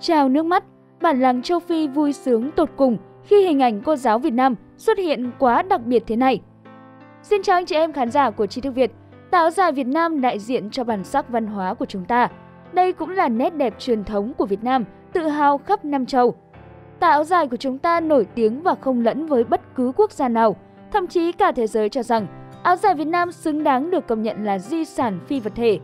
Trào nước mắt, bản làng châu Phi vui sướng tột cùng khi hình ảnh cô giáo Việt Nam xuất hiện quá đặc biệt thế này. Xin chào anh chị em khán giả của Tri Thức Việt. Tà áo dài Việt Nam đại diện cho bản sắc văn hóa của chúng ta. Đây cũng là nét đẹp truyền thống của Việt Nam, tự hào khắp năm châu. Tà áo dài của chúng ta nổi tiếng và không lẫn với bất cứ quốc gia nào. Thậm chí cả thế giới cho rằng áo dài Việt Nam xứng đáng được công nhận là di sản phi vật thể.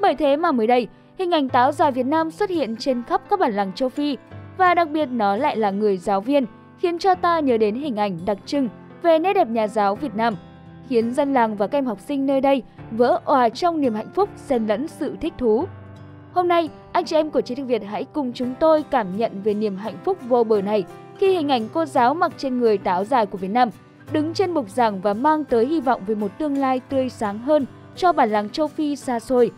Bởi thế mà mới đây, hình ảnh tà áo dài Việt Nam xuất hiện trên khắp các bản làng châu Phi. Và đặc biệt nó lại là người giáo viên, khiến cho ta nhớ đến hình ảnh đặc trưng về nét đẹp nhà giáo Việt Nam, khiến dân làng và các em học sinh nơi đây vỡ òa trong niềm hạnh phúc xen lẫn sự thích thú. Hôm nay, anh chị em của Tri Thức Việt hãy cùng chúng tôi cảm nhận về niềm hạnh phúc vô bờ này khi hình ảnh cô giáo mặc trên người tà áo dài của Việt Nam đứng trên bục giảng và mang tới hy vọng về một tương lai tươi sáng hơn cho bản làng châu Phi xa xôi.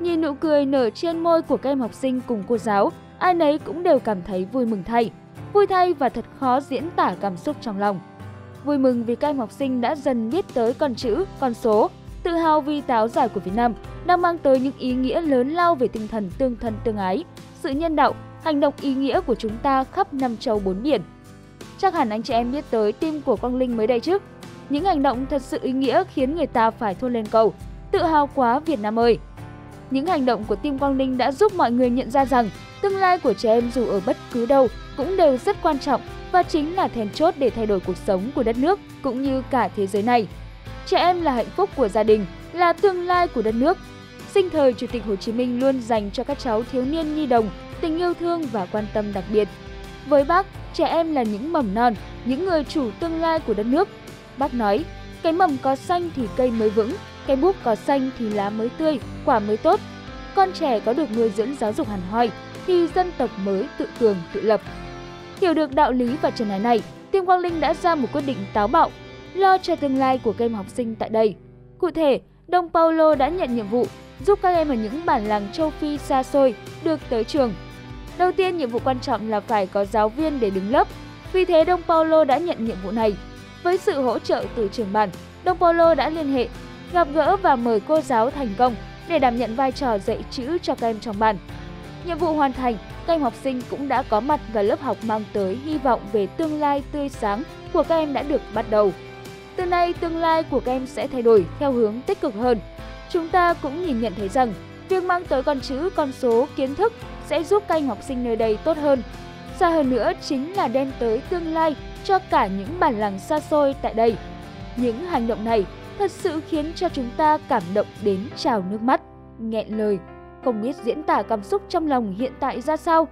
Nhìn nụ cười nở trên môi của các em học sinh cùng cô giáo, ai nấy cũng đều cảm thấy vui mừng thay. Vui thay và thật khó diễn tả cảm xúc trong lòng. Vui mừng vì các em học sinh đã dần biết tới con chữ, con số, tự hào vì tà áo dài của Việt Nam đang mang tới những ý nghĩa lớn lao về tinh thần tương thân tương ái, sự nhân đạo, hành động ý nghĩa của chúng ta khắp năm châu bốn biển. Chắc hẳn anh chị em biết tới team của Quang Linh mới đây chứ? Những hành động thật sự ý nghĩa khiến người ta phải thốt lên câu, tự hào quá Việt Nam ơi! Những hành động của team Quang Linh đã giúp mọi người nhận ra rằng tương lai của trẻ em dù ở bất cứ đâu cũng đều rất quan trọng và chính là then chốt để thay đổi cuộc sống của đất nước cũng như cả thế giới này. Trẻ em là hạnh phúc của gia đình, là tương lai của đất nước. Sinh thời, Chủ tịch Hồ Chí Minh luôn dành cho các cháu thiếu niên nhi đồng tình yêu thương và quan tâm đặc biệt. Với Bác, trẻ em là những mầm non, những người chủ tương lai của đất nước. Bác nói, cái mầm có xanh thì cây mới vững, cái búp có xanh thì lá mới tươi, quả mới tốt. Con trẻ có được nuôi dưỡng giáo dục hẳn hoi thì dân tộc mới tự cường, tự lập. Hiểu được đạo lý và trần ái này, team Quang Linh đã ra một quyết định táo bạo, lo cho tương lai của các em học sinh tại đây. Cụ thể, Đông Paulo đã nhận nhiệm vụ giúp các em ở những bản làng châu Phi xa xôi được tới trường. Đầu tiên, nhiệm vụ quan trọng là phải có giáo viên để đứng lớp. Vì thế, Đông Paulo đã nhận nhiệm vụ này. Với sự hỗ trợ từ trường bản, Đông Paulo đã liên hệ, gặp gỡ và mời cô giáo thành công để đảm nhận vai trò dạy chữ cho các em trong bản. Nhiệm vụ hoàn thành, các em học sinh cũng đã có mặt và lớp học mang tới hy vọng về tương lai tươi sáng của các em đã được bắt đầu. Từ nay, tương lai của các em sẽ thay đổi theo hướng tích cực hơn. Chúng ta cũng nhìn nhận thấy rằng, việc mang tới con chữ, con số, kiến thức sẽ giúp các em học sinh nơi đây tốt hơn. Xa hơn nữa chính là đem tới tương lai cho cả những bản làng xa xôi tại đây. Những hành động này thật sự khiến cho chúng ta cảm động đến trào nước mắt, nghẹn lời, không biết diễn tả cảm xúc trong lòng hiện tại ra sao.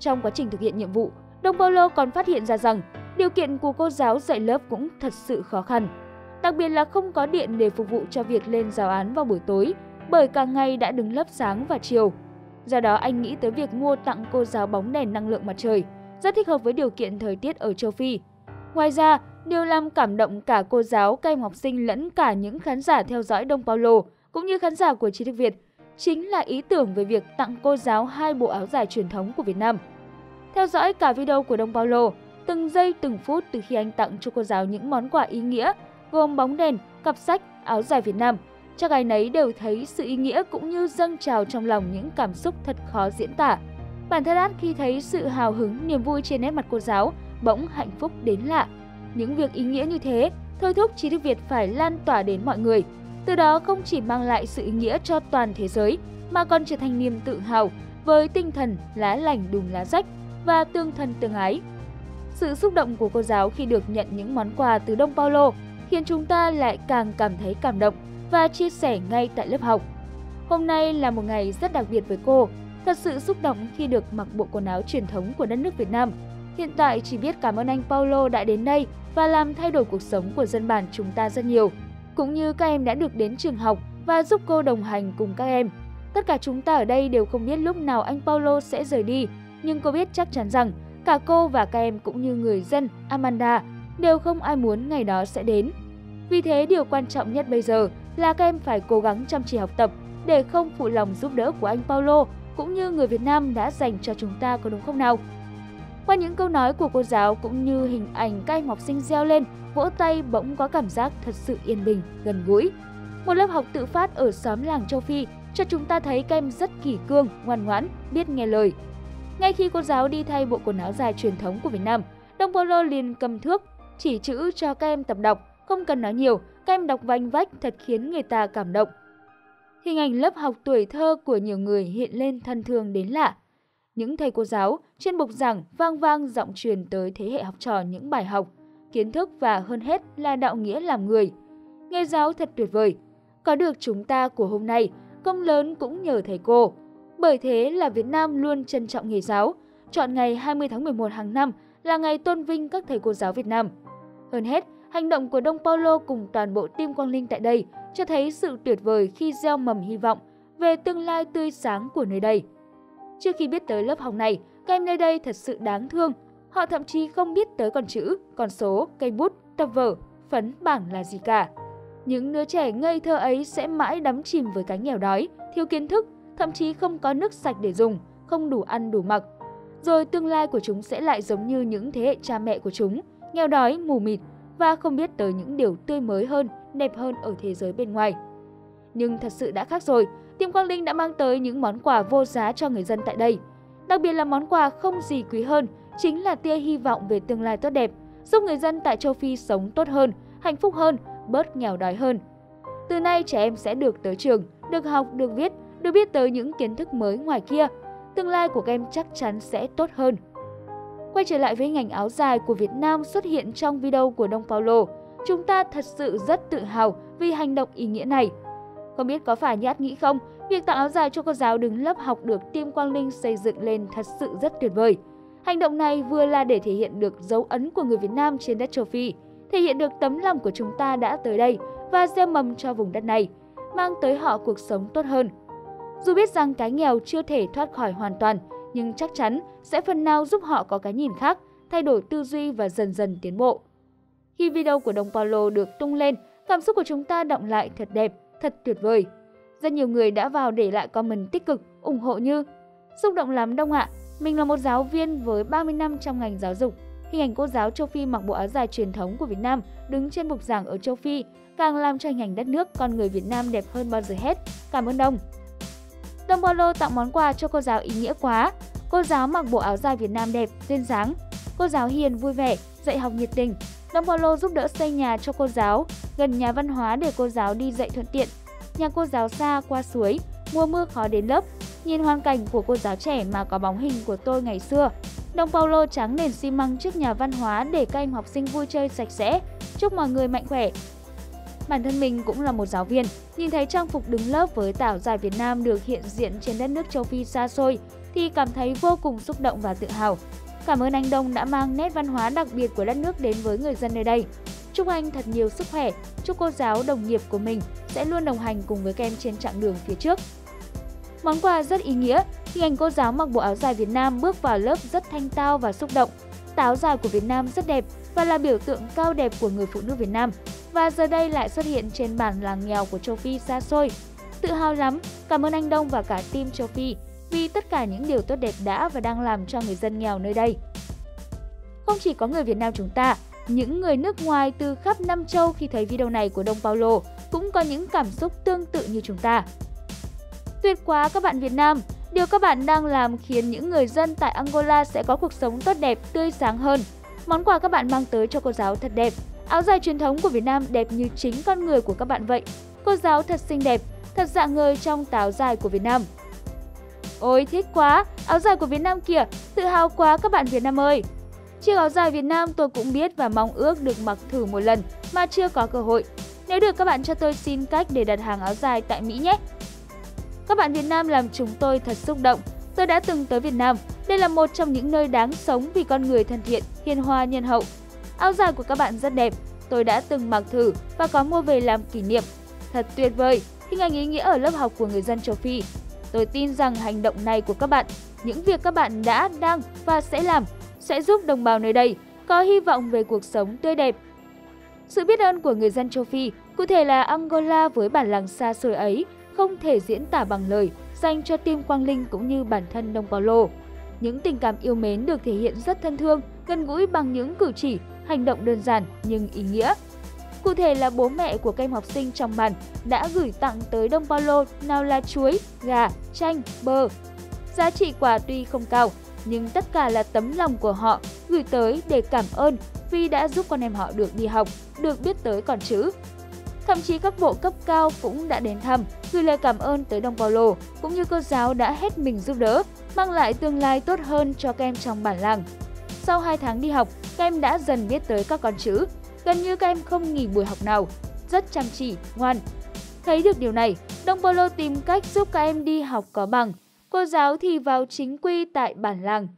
Trong quá trình thực hiện nhiệm vụ, Đông Paulo còn phát hiện ra rằng điều kiện của cô giáo dạy lớp cũng thật sự khó khăn. Đặc biệt là không có điện để phục vụ cho việc lên giáo án vào buổi tối, bởi cả ngày đã đứng lớp sáng và chiều. Do đó anh nghĩ tới việc mua tặng cô giáo bóng đèn năng lượng mặt trời, rất thích hợp với điều kiện thời tiết ở châu Phi. Ngoài ra, điều làm cảm động cả cô giáo, các em học sinh lẫn cả những khán giả theo dõi Đông Paulo cũng như khán giả của Tri Thức Việt chính là ý tưởng về việc tặng cô giáo hai bộ áo dài truyền thống của Việt Nam. Theo dõi cả video của Đông Paulo, từng giây từng phút từ khi anh tặng cho cô giáo những món quà ý nghĩa gồm bóng đèn, cặp sách, áo dài Việt Nam, chắc ai nấy đều thấy sự ý nghĩa cũng như dâng trào trong lòng những cảm xúc thật khó diễn tả. Bản thân An khi thấy sự hào hứng, niềm vui trên nét mặt cô giáo bỗng hạnh phúc đến lạ. Những việc ý nghĩa như thế thôi thúc Tri Thức Việt phải lan tỏa đến mọi người. Từ đó không chỉ mang lại sự ý nghĩa cho toàn thế giới mà còn trở thành niềm tự hào với tinh thần lá lành đùm lá rách và tương thân tương ái. Sự xúc động của cô giáo khi được nhận những món quà từ Đông Paulo khiến chúng ta lại càng cảm thấy cảm động và chia sẻ ngay tại lớp học. Hôm nay là một ngày rất đặc biệt với cô, thật sự xúc động khi được mặc bộ quần áo truyền thống của đất nước Việt Nam. Hiện tại chỉ biết cảm ơn anh Paulo đã đến đây và làm thay đổi cuộc sống của dân bản chúng ta rất nhiều. Cũng như các em đã được đến trường học và giúp cô đồng hành cùng các em. Tất cả chúng ta ở đây đều không biết lúc nào anh Paulo sẽ rời đi, nhưng cô biết chắc chắn rằng cả cô và các em cũng như người dân Amanda đều không ai muốn ngày đó sẽ đến. Vì thế điều quan trọng nhất bây giờ là các em phải cố gắng chăm chỉ học tập để không phụ lòng giúp đỡ của anh Paulo cũng như người Việt Nam đã dành cho chúng ta, có đúng không nào? Qua những câu nói của cô giáo cũng như hình ảnh các em học sinh reo lên, vỗ tay bỗng có cảm giác thật sự yên bình, gần gũi. Một lớp học tự phát ở xóm làng châu Phi cho chúng ta thấy các em rất kỷ cương, ngoan ngoãn, biết nghe lời. Ngay khi cô giáo đi thay bộ quần áo dài truyền thống của Việt Nam, Đông Paulo liền cầm thước, chỉ chữ cho các em tập đọc, không cần nói nhiều, các em đọc vanh vách thật khiến người ta cảm động. Hình ảnh lớp học tuổi thơ của nhiều người hiện lên thân thương đến lạ. Những thầy cô giáo, trên bục giảng vang vang giọng truyền tới thế hệ học trò những bài học, kiến thức và hơn hết là đạo nghĩa làm người. Nghề giáo thật tuyệt vời. Có được chúng ta của hôm nay, công lớn cũng nhờ thầy cô. Bởi thế là Việt Nam luôn trân trọng nghề giáo, chọn ngày 20 tháng 11 hàng năm là ngày tôn vinh các thầy cô giáo Việt Nam. Hơn hết, hành động của Đông Paulo cùng toàn bộ team Quang Linh tại đây cho thấy sự tuyệt vời khi gieo mầm hy vọng về tương lai tươi sáng của nơi đây. Trước khi biết tới lớp học này, các em nơi đây thật sự đáng thương. Họ thậm chí không biết tới con chữ, con số, cây bút, tập vở, phấn bảng là gì cả. Những đứa trẻ ngây thơ ấy sẽ mãi đắm chìm với cái nghèo đói, thiếu kiến thức, thậm chí không có nước sạch để dùng, không đủ ăn đủ mặc. Rồi tương lai của chúng sẽ lại giống như những thế hệ cha mẹ của chúng, nghèo đói, mù mịt và không biết tới những điều tươi mới hơn, đẹp hơn ở thế giới bên ngoài. Nhưng thật sự đã khác rồi, team Quang Linh đã mang tới những món quà vô giá cho người dân tại đây. Đặc biệt là món quà không gì quý hơn, chính là tia hy vọng về tương lai tốt đẹp, giúp người dân tại châu Phi sống tốt hơn, hạnh phúc hơn, bớt nghèo đói hơn. Từ nay trẻ em sẽ được tới trường, được học, được viết, được biết tới những kiến thức mới ngoài kia. Tương lai của các em chắc chắn sẽ tốt hơn. Quay trở lại với ngành áo dài của Việt Nam xuất hiện trong video của Đông Paulo, chúng ta thật sự rất tự hào vì hành động ý nghĩa này. Không biết có phải Nhát nghĩ không, việc tặng áo dài cho cô giáo đứng lớp học được team Quang Linh xây dựng lên thật sự rất tuyệt vời. Hành động này vừa là để thể hiện được dấu ấn của người Việt Nam trên đất châu Phi, thể hiện được tấm lòng của chúng ta đã tới đây và gieo mầm cho vùng đất này, mang tới họ cuộc sống tốt hơn. Dù biết rằng cái nghèo chưa thể thoát khỏi hoàn toàn, nhưng chắc chắn sẽ phần nào giúp họ có cái nhìn khác, thay đổi tư duy và dần dần tiến bộ. Khi video của Đông Paulo được tung lên, cảm xúc của chúng ta đọng lại thật đẹp, thật tuyệt vời. Rất nhiều người đã vào để lại comment tích cực, ủng hộ như: "Xúc động lắm Đông ạ, mình là một giáo viên với 30 năm trong ngành giáo dục. Hình ảnh cô giáo châu Phi mặc bộ áo dài truyền thống của Việt Nam đứng trên bục giảng ở châu Phi càng làm cho hình ảnh đất nước con người Việt Nam đẹp hơn bao giờ hết. Cảm ơn Đông." Đông Paulo tặng món quà cho cô giáo ý nghĩa quá. Cô giáo mặc bộ áo dài Việt Nam đẹp, duyên dáng. Cô giáo hiền, vui vẻ, dạy học nhiệt tình. Đông Paulo giúp đỡ xây nhà cho cô giáo, gần nhà văn hóa để cô giáo đi dạy thuận tiện. Nhà cô giáo xa, qua suối, mùa mưa khó đến lớp. Nhìn hoàn cảnh của cô giáo trẻ mà có bóng hình của tôi ngày xưa. Đông Paulo tráng nền xi măng trước nhà văn hóa để các em học sinh vui chơi sạch sẽ. Chúc mọi người mạnh khỏe. Bản thân mình cũng là một giáo viên, nhìn thấy trang phục đứng lớp với tà áo dài Việt Nam được hiện diện trên đất nước châu Phi xa xôi thì cảm thấy vô cùng xúc động và tự hào. Cảm ơn anh Đông đã mang nét văn hóa đặc biệt của đất nước đến với người dân nơi đây. Chúc anh thật nhiều sức khỏe, chúc cô giáo đồng nghiệp của mình sẽ luôn đồng hành cùng với các em trên chặng đường phía trước. Món quà rất ý nghĩa, hình ảnh cô giáo mặc bộ áo dài Việt Nam bước vào lớp rất thanh tao và xúc động. Tà áo dài của Việt Nam rất đẹp và là biểu tượng cao đẹp của người phụ nữ Việt Nam. Và giờ đây lại xuất hiện trên bản làng nghèo của châu Phi xa xôi. Tự hào lắm, cảm ơn anh Đông và cả team châu Phi vì tất cả những điều tốt đẹp đã và đang làm cho người dân nghèo nơi đây. Không chỉ có người Việt Nam chúng ta, những người nước ngoài từ khắp năm châu khi thấy video này của Đông Paulo cũng có những cảm xúc tương tự như chúng ta. Tuyệt quá các bạn Việt Nam, điều các bạn đang làm khiến những người dân tại Angola sẽ có cuộc sống tốt đẹp, tươi sáng hơn. Món quà các bạn mang tới cho cô giáo thật đẹp. Áo dài truyền thống của Việt Nam đẹp như chính con người của các bạn vậy. Cô giáo thật xinh đẹp, thật dạng người trong tà áo dài của Việt Nam. Ôi thích quá, áo dài của Việt Nam kìa, tự hào quá các bạn Việt Nam ơi. Chiếc áo dài Việt Nam tôi cũng biết và mong ước được mặc thử một lần mà chưa có cơ hội. Nếu được các bạn cho tôi xin cách để đặt hàng áo dài tại Mỹ nhé. Các bạn Việt Nam làm chúng tôi thật xúc động. Tôi đã từng tới Việt Nam, đây là một trong những nơi đáng sống vì con người thân thiện, hiền hòa, nhân hậu. Áo dài của các bạn rất đẹp, tôi đã từng mặc thử và có mua về làm kỷ niệm. Thật tuyệt vời, hình ảnh ý nghĩa ở lớp học của người dân châu Phi. Tôi tin rằng hành động này của các bạn, những việc các bạn đã, đang và sẽ làm sẽ giúp đồng bào nơi đây có hy vọng về cuộc sống tươi đẹp. Sự biết ơn của người dân châu Phi, cụ thể là Angola với bản làng xa xôi ấy, không thể diễn tả bằng lời dành cho team Quang Linh cũng như bản thân Đông Paulo. Những tình cảm yêu mến được thể hiện rất thân thương, gần gũi bằng những cử chỉ, hành động đơn giản nhưng ý nghĩa. Cụ thể là bố mẹ của các em học sinh trong màn đã gửi tặng tới Đông Paulo nào là chuối, gà, chanh, bơ. Giá trị quà tuy không cao nhưng tất cả là tấm lòng của họ gửi tới để cảm ơn vì đã giúp con em họ được đi học, được biết tới con chữ. Thậm chí các bộ cấp cao cũng đã đến thăm, gửi lời cảm ơn tới Đông Paulo, cũng như cô giáo đã hết mình giúp đỡ, mang lại tương lai tốt hơn cho các em trong bản làng. Sau 2 tháng đi học, các em đã dần biết tới các con chữ, gần như các em không nghỉ buổi học nào, rất chăm chỉ, ngoan. Thấy được điều này, Đông Paulo tìm cách giúp các em đi học có bằng, cô giáo thì vào chính quy tại bản làng.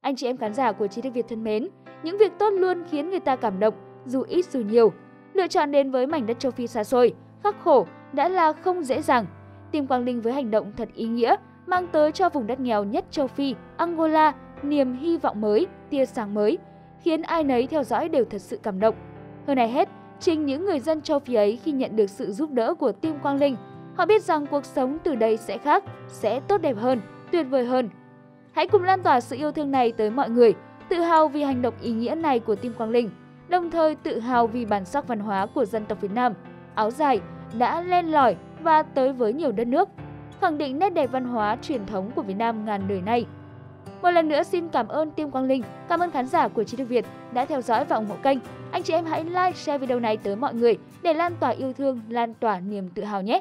Anh chị em khán giả của Tri Thức Việt thân mến, những việc tốt luôn khiến người ta cảm động, dù ít dù nhiều. Lựa chọn đến với mảnh đất châu Phi xa xôi, khắc khổ đã là không dễ dàng. Tìm Quang Linh với hành động thật ý nghĩa, mang tới cho vùng đất nghèo nhất châu Phi, Angola, niềm hy vọng mới, tia sáng mới, khiến ai nấy theo dõi đều thật sự cảm động. Hơn ai hết, chính những người dân châu Phi ấy khi nhận được sự giúp đỡ của team Quang Linh, họ biết rằng cuộc sống từ đây sẽ khác, sẽ tốt đẹp hơn, tuyệt vời hơn. Hãy cùng lan tỏa sự yêu thương này tới mọi người, tự hào vì hành động ý nghĩa này của team Quang Linh, đồng thời tự hào vì bản sắc văn hóa của dân tộc Việt Nam, áo dài đã len lỏi và tới với nhiều đất nước, khẳng định nét đẹp văn hóa truyền thống của Việt Nam ngàn đời nay. Một lần nữa xin cảm ơn team Quang Linh, cảm ơn khán giả của Tri Thức Việt đã theo dõi và ủng hộ kênh. Anh chị em hãy like, share video này tới mọi người để lan tỏa yêu thương, lan tỏa niềm tự hào nhé!